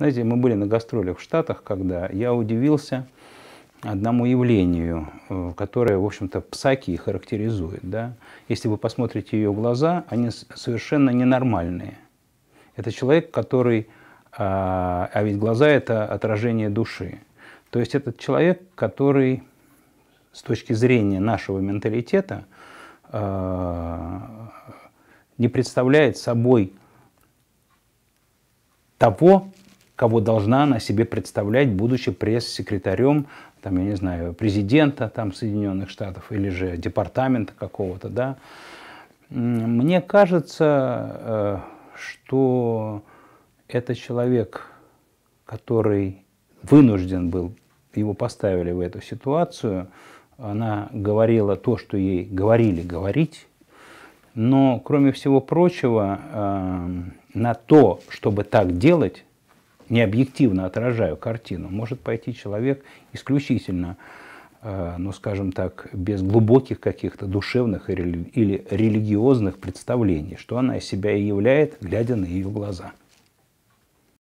Знаете, мы были на гастролях в Штатах, когда я удивился одному явлению, которое, в общем-то, Псаки характеризует. Да? Если вы посмотрите ее глаза, они совершенно ненормальные. Это человек, который... А ведь глаза – это отражение души. То есть этот человек, который с точки зрения нашего менталитета не представляет собой того, кого должна она себе представлять, будучи пресс-секретарем, там, я не знаю, президента там, Соединенных Штатов или же департамента какого-то. Да? Мне кажется, что это человек, который вынужден был, его поставили в эту ситуацию, она говорила то, что ей говорили говорить, но, кроме всего прочего, на то, чтобы так делать, не объективно отражаю картину, может пойти человек исключительно, ну, скажем так, без глубоких каких-то душевных или религиозных представлений, что она из себя и являет, глядя на ее глаза.